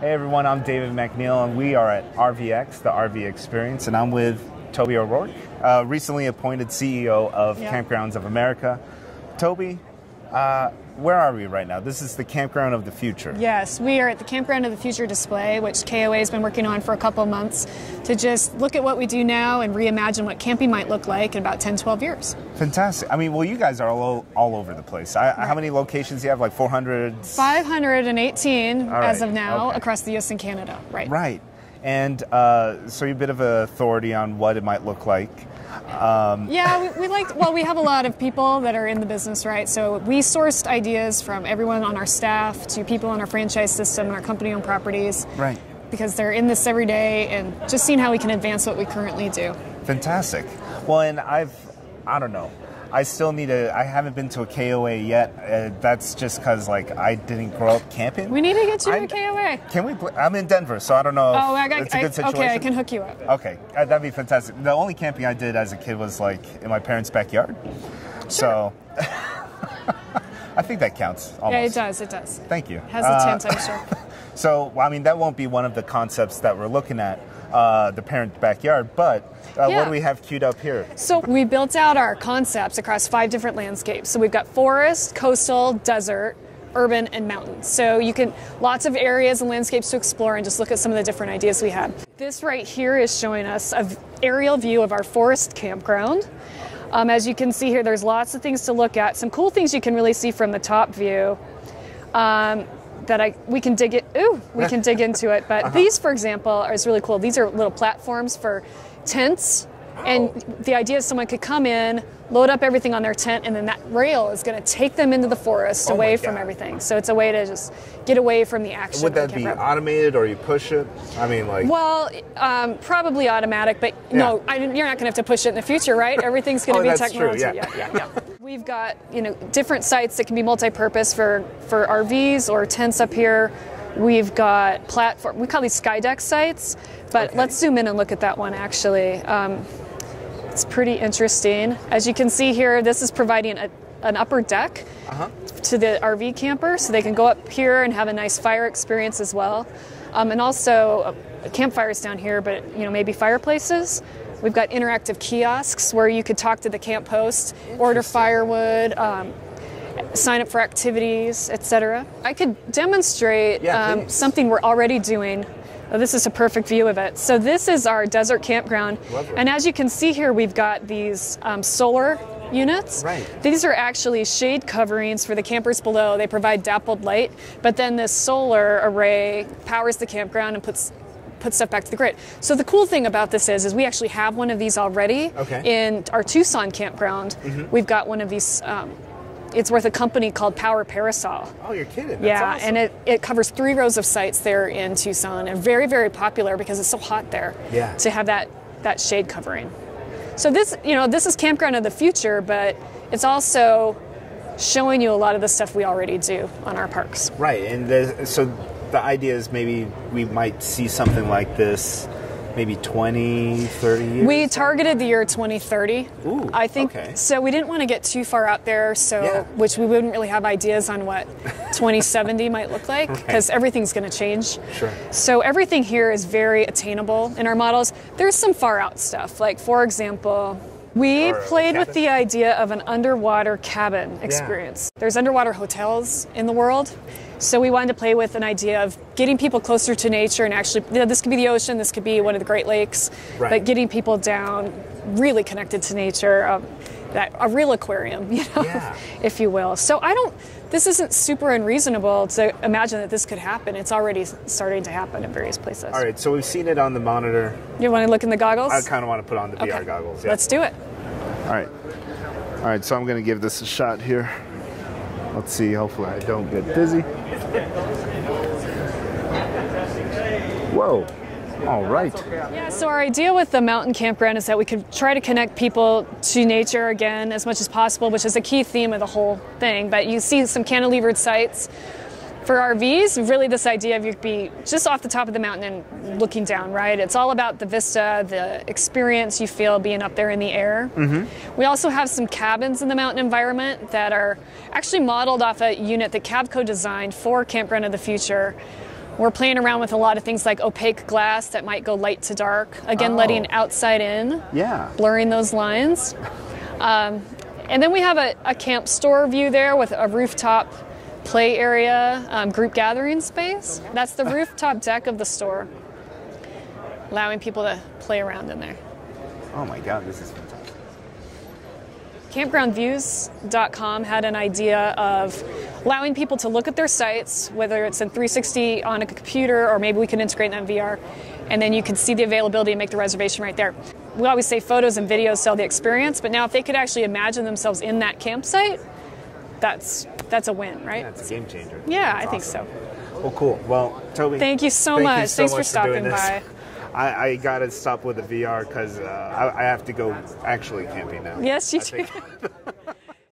Hey everyone, I'm David McNeil and we are at RVX, the RV Experience, and I'm with Toby O'Rourke, recently appointed CEO of Campgrounds of America. Toby, where are we right now? This is the Campground of the Future. Yes, we are at the Campground of the Future display, which KOA has been working on for a couple of months, to just look at what we do now and reimagine what camping might look like in about 10, 12 years. Fantastic. I mean, well, you guys are all over the place. How many locations do you have, like 400? 518 as of now across the U.S. and Canada. Right. And so you're a bit of an authority on what it might look like. We have a lot of people that are in the business, right? So we sourced ideas from everyone on our staff to people on our franchise system and our company-owned properties. Right. Because they're in this every day and just seeing how we can advance what we currently do. Fantastic. Well, and I don't know. I haven't been to a KOA yet. That's just because, like, I didn't grow up camping. We need to get you a KOA. Can we? I'm in Denver, so I don't know. It's a good situation. Okay, I can hook you up. Okay, that'd be fantastic. The only camping I did as a kid was like in my parents' backyard. Sure. So I think that counts. Almost. Yeah, it does. It does. Thank you. It has a chance, I'm sure. So, I mean, that won't be one of the concepts that we're looking at. The parent backyard, but what do we have queued up here? So we built out our concepts across 5 different landscapes. So we've got forest, coastal, desert, urban, and mountain. So you can, lots of areas and landscapes to explore and just look at some of the different ideas we had. This right here is showing us an aerial view of our forest campground. As you can see here, there's lots of things to look at. Some cool things you can really see from the top view. We can dig into it. But these, for example, is really cool. These are little platforms for tents. And the idea is someone could come in, load up everything on their tent, and then that rail is going to take them into the forest away from everything. So it's a way to just get away from the action. Would that be automated or you push it? I mean, like... Well, probably automatic, but you're not going to have to push it in the future, right? Everything's going to be technology. True, yeah. We've got, different sites that can be multi-purpose for RVs or tents up here. We've got platform. We call these Skydex sites, but let's zoom in and look at that one actually. It's pretty interesting. As you can see here, this is providing an upper deck to the RV camper, so they can go up here and have a nice fire experience as well. And also campfires down here, but maybe fireplaces. We've got interactive kiosks where you could talk to the camp host, order firewood, sign up for activities, etc. I could demonstrate something we're already doing. Oh, this is a perfect view of it. So this is our desert campground. Lovely. And as you can see here, we've got these solar units. Right. These are actually shade coverings for the campers below. They provide dappled light, but then this solar array powers the campground and puts stuff back to the grid. So the cool thing about this is we actually have one of these already in our Tucson campground. Mm-hmm. We've got one of these. It's with a company called Power Parasol. Oh, you're kidding. That's awesome. And it covers 3 rows of sites there in Tucson, and very, very popular because it's so hot there to have that shade covering. So this, this is Campground of the Future, but it's also showing you a lot of the stuff we already do on our parks. Right, and so the idea is maybe we might see something like this maybe 20, 30 years? We targeted the year 2030. Ooh, I think so. We didn't want to get too far out there, which we wouldn't really have ideas on what 2070 might look like, because everything's going to change. Sure. So everything here is very attainable in our models. There's some far out stuff, like for example, we played with the idea of an underwater cabin experience. Yeah. There's underwater hotels in the world. So we wanted to play with an idea of getting people closer to nature and actually, this could be the ocean, this could be one of the Great Lakes, but getting people down, really connected to nature, a real aquarium, if you will. So this isn't super unreasonable to imagine that this could happen. It's already starting to happen in various places. All right, so we've seen it on the monitor. You want to look in the goggles? I kind of want to put on the VR goggles. Yeah. Let's do it. All right, so I'm going to give this a shot here. Let's see, hopefully I don't get dizzy. Whoa. All right. Yeah, so our idea with the mountain campground is that we could try to connect people to nature again as much as possible, which is a key theme of the whole thing. But you see some cantilevered sites for RVs, really this idea of you'd be just off the top of the mountain and looking down, right? It's all about the vista, the experience you feel being up there in the air. Mm-hmm. We also have some cabins in the mountain environment that are actually modeled off a unit that Cavco designed for Campground of the Future. We're playing around with a lot of things like opaque glass that might go light to dark. Again, letting outside in, blurring those lines. And then we have a camp store view there with a rooftop play area, group gathering space. That's the rooftop deck of the store, allowing people to play around in there. Oh my God, this is fantastic. CampgroundViews.com had an idea of allowing people to look at their sites, whether it's in 360 on a computer, or maybe we can integrate that in VR, and then you can see the availability and make the reservation right there. We always say photos and videos sell the experience, but now if they could actually imagine themselves in that campsite, that's a win, right? That's a game changer. Yeah, that's I think so. Well, cool. Well, Toby, thank you so much. Thanks for stopping by. I got to stop with the VR because I have to go actually camping now. Yes, you do.